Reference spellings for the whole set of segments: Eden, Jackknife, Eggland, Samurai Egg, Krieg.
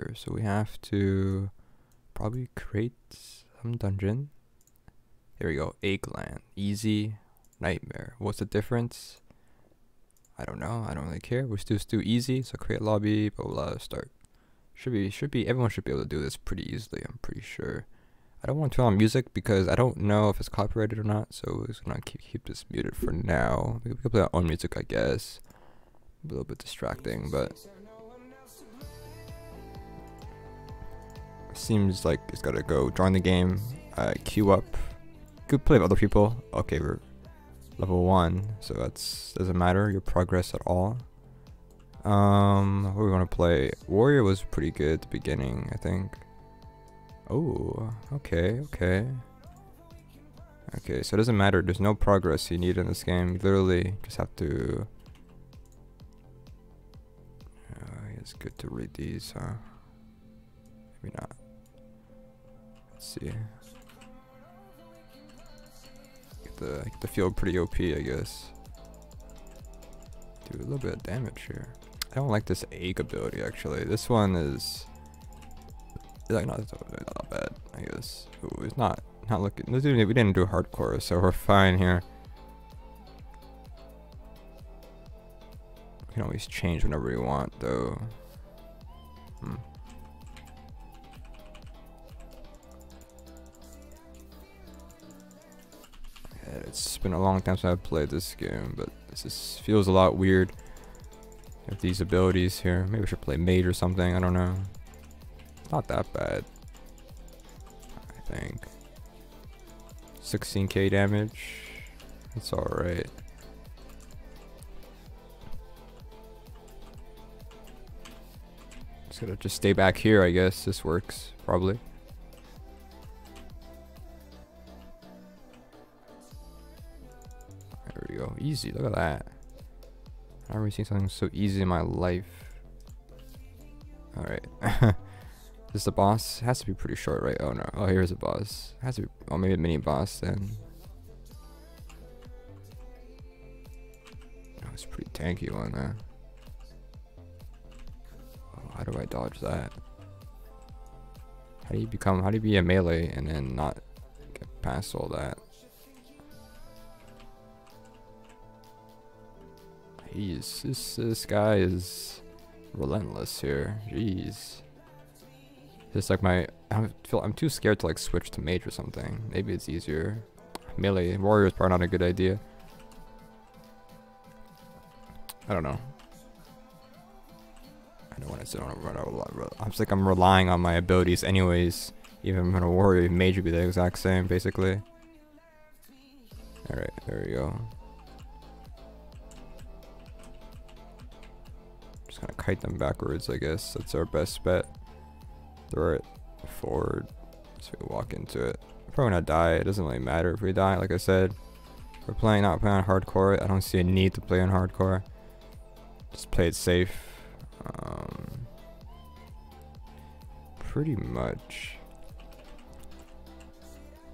here. So we have to probably create some dungeon. Here we go, Eggland, easy, nightmare. What's the difference? I don't know, I don't really care. We're still easy, so create lobby, blah, blah, blah, start. Everyone should be able to do this pretty easily, I'm pretty sure. I don't want to turn on music because I don't know if it's copyrighted or not, so we're just gonna keep this muted for now. We can play our own music, I guess. A little bit distracting, but seems like it's gotta go. Join the game, queue up. Could play with other people. Okay, we're level 1, so that's doesn't matter your progress at all. What do we want to play? Warrior was pretty good at the beginning, I think. Oh, okay, so it doesn't matter, there's no progress you need in this game. You literally just have to it's good to read these, huh? Maybe not. Let's see, get the field pretty OP, I guess. Do a little bit of damage here. I don't like this egg ability, actually. This one is like not bad, I guess. Ooh, it's not looking. We didn't do hardcore, so we're fine here. We can always change whenever we want, though. Yeah, it's been a long time since I've played this game, but this feels a lot weird with these abilities here. Maybe I should play mage or something, I don't know. Not that bad, I think. 16k damage, that's alright. Just gotta stay back here, I guess. This works, probably. Easy, look at that. I've never seen something so easy in my life. Alright. Is the boss? It has to be pretty short, right? Oh no. Oh, here's a boss. It has to be, oh, maybe a mini boss then. That was a pretty tanky one there. Oh, how do I dodge that? How do you be a melee and then not get past all that? Jeez, this guy is relentless here. Jeez. Just like I'm too scared to switch to mage or something. Maybe it's easier. Melee warrior is probably not a good idea. I don't know. I don't want to run out a lot. I'm just I'm relying on my abilities anyways. Even when a warrior, mage would be the exact same basically. All right, there we go. Just gonna kite them backwards, I guess. That's our best bet. Throw it forward so we walk into it. We're probably gonna die. It doesn't really matter if we die. Like I said, we're not playing on hardcore. I don't see a need to play on hardcore. Just play it safe. Pretty much.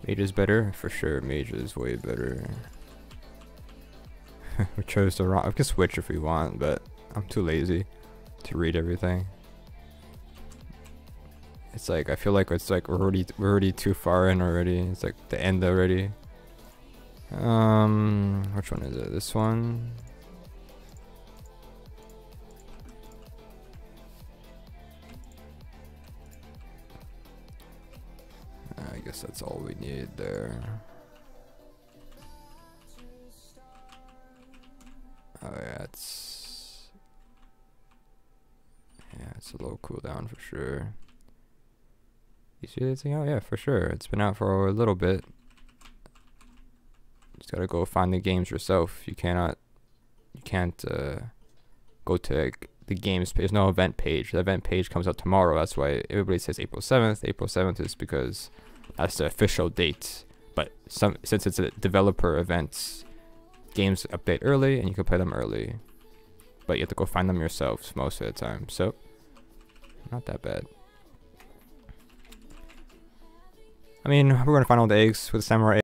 Mage is better for sure. Mage is way better. We chose the wrong. We can switch if we want, but I'm too lazy to read everything. It's like I feel like it's like we're already too far in already. It's like the end already. Which one is it? This one. I guess that's all we need there. Oh yeah, it's a low cooldown for sure. You see this thing out? Yeah, for sure. It's been out for a little bit. Just gotta go find the games yourself. You can't go to the games page. There's no event page. The event page comes out tomorrow. That's why everybody says April 7th. April 7th is because that's the official date. But since it's a developer event, games update early and you can play them early. But you have to go find them yourselves most of the time. So, not that bad. I mean, we're going to find all the eggs with Samurai Egg.